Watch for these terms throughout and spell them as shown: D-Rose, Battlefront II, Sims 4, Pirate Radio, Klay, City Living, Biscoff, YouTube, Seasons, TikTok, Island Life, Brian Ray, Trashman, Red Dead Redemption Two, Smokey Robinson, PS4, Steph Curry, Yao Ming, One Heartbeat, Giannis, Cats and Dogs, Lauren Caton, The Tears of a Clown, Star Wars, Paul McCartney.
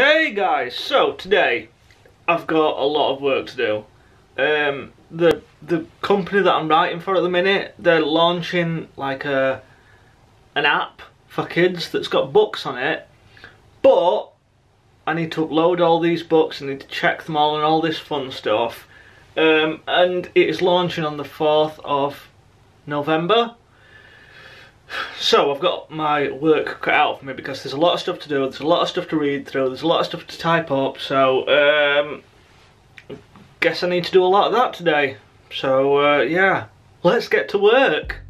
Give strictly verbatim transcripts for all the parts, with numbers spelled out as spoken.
Hey guys, so today I've got a lot of work to do. Um, the the company that I'm writing for at the minute, they're launching like a an app for kids that's got books on it, but I need to upload all these books, I need to check them all and all this fun stuff. Um, and it is launching on the fourth of November. So I've got my work cut out for me because there's a lot of stuff to do, there's a lot of stuff to read through, there's a lot of stuff to type up, so um, guess I need to do a lot of that today. So uh, yeah, let's get to work!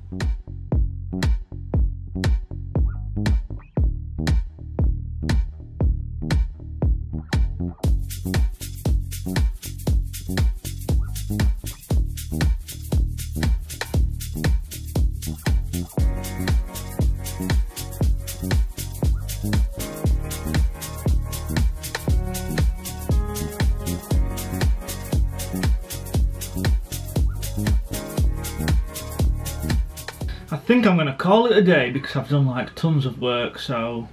I think I'm going to call it a day because I've done like tons of work, so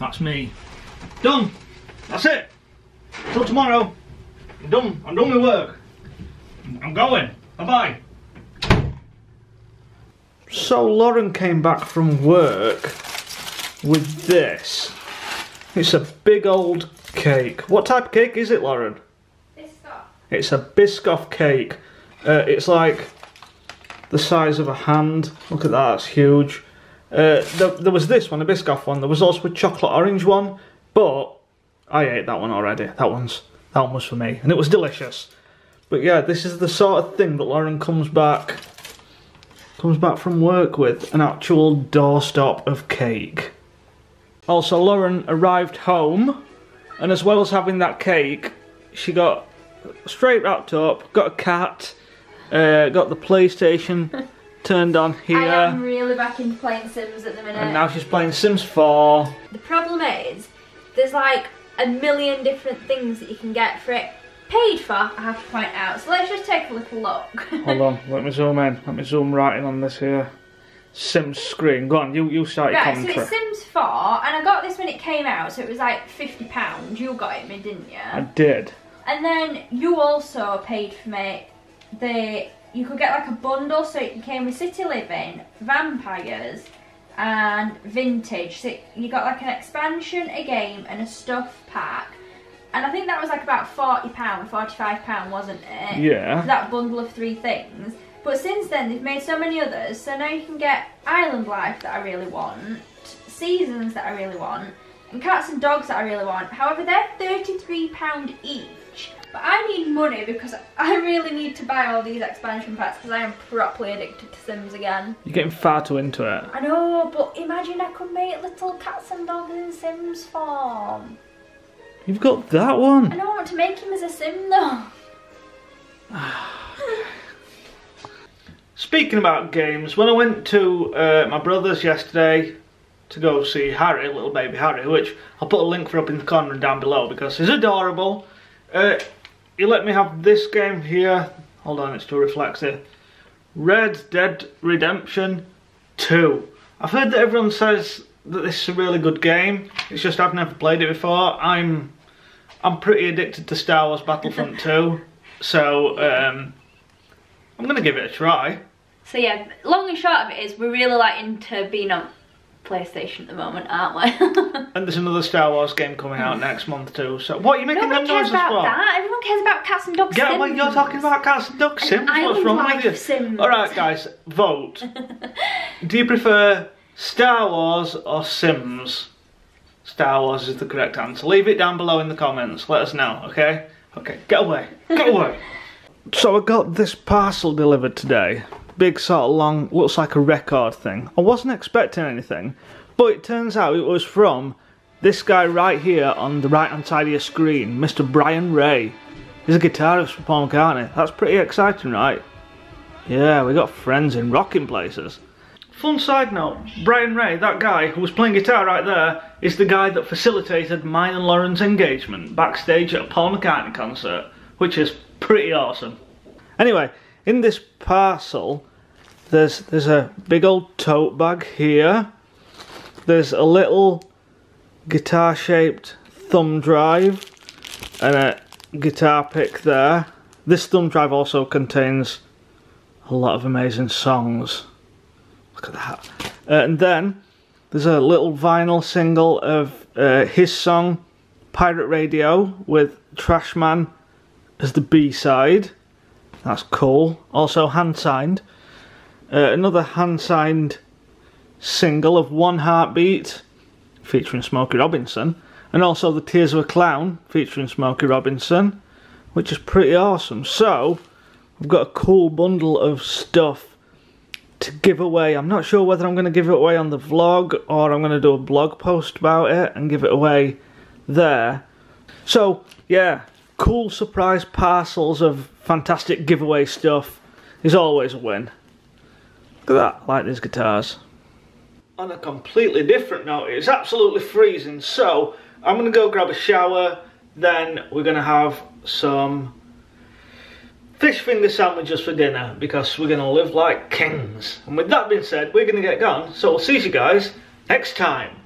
that's me. Done! That's it! Till tomorrow. I'm done. I'm done with work. I'm going. Bye bye. So Lauren came back from work with this. It's a big old cake. What type of cake is it, Lauren? Biscoff. It's a Biscoff cake. Uh, it's like the size of a hand. Look at that, it's huge. Uh, there, there was this one, a Biscoff one. There was also a chocolate orange one, but I ate that one already. That one's that one was for me, and it was delicious. But yeah, this is the sort of thing that Lauren comes back comes back from work with, an actual doorstop of cake. Also, Lauren arrived home, and as well as having that cake, she got straight wrapped up, got a cat. Uh, got the PlayStation turned on here. I am really back into playing Sims at the minute. And now she's playing Sims four. The problem is, there's like a million different things that you can get for it paid for, I have to point out. So let's just take a little look. Hold on, let me zoom in. Let me zoom right in on this here Sims screen. Go on, you, you start your right, contract. So it's Sims four, and I got this when it came out, so it was like fifty pounds. You got it, me, didn't you? I did. And then you also paid for me. The, you could get like a bundle, so it came with City Living, Vampires and Vintage. So you got like an expansion, a game and a stuff pack, and I think that was like about forty pounds, forty-five pounds, wasn't it? Yeah. So that bundle of three things. But since then they've made so many others, so now you can get Island Life that I really want, Seasons that I really want, and Cats and Dogs that I really want. However, they're thirty-three pounds each. But I need money because I really need to buy all these expansion packs because I am properly addicted to Sims again. You're getting far too into it. I know, but imagine I could make little cats and dogs in Sims form. You've got that one. I don't want to make him as a Sim though. Speaking about games, when I went to uh, my brother's yesterday to go see Harry, little baby Harry, which I'll put a link for up in the corner and down below because he's adorable. Uh, You let me have this game here. Hold on, it's too reflexive. Red Dead Redemption Two. I've heard that everyone says that this is a really good game. It's just I've never played it before. I'm, I'm pretty addicted to Star Wars Battlefront Two, so um, I'm gonna give it a try. So yeah, long and short of it is we're really like into being on PlayStation at the moment, aren't we? And there's another Star Wars game coming out next month too. So what are you making them noises for? Nobody cares about that. Everyone cares about Cats and Dogs. Yeah, well, you're talking about Cats and Dogs Sims. What's wrong with you? Sims. All right, guys, vote. Do you prefer Star Wars or Sims? Star Wars is the correct answer. Leave it down below in the comments. Let us know, okay? Okay, get away, get away. So I got this parcel delivered today. Big sort of long, looks like a record thing. I wasn't expecting anything, but it turns out it was from this guy right here on the right hand side of your screen, Mister Brian Ray. He's a guitarist for Paul McCartney. That's pretty exciting, right? Yeah, we got friends in rocking places. Fun side note, Brian Ray, that guy who was playing guitar right there, is the guy that facilitated mine and Lauren's engagement backstage at a Paul McCartney concert, which is pretty awesome. Anyway, in this parcel, there's there's a big old tote bag here. There's a little guitar-shaped thumb drive and a guitar pick there. This thumb drive also contains a lot of amazing songs. Look at that. Uh, and then there's a little vinyl single of uh, his song Pirate Radio with Trashman as the B-side. That's cool. Also hand-signed. Uh, another hand-signed single of One Heartbeat featuring Smokey Robinson, and also The Tears of a Clown featuring Smokey Robinson, which is pretty awesome. So I've got a cool bundle of stuff to give away. I'm not sure whether I'm going to give it away on the vlog or I'm going to do a blog post about it and give it away there. So yeah, cool surprise parcels of fantastic giveaway stuff is always a win. Look at that, I like these guitars. On a completely different note, it's absolutely freezing, so I'm going to go grab a shower, then we're going to have some fish finger sandwiches for dinner, because we're going to live like kings. And with that being said, we're going to get gone, so we'll see you guys next time.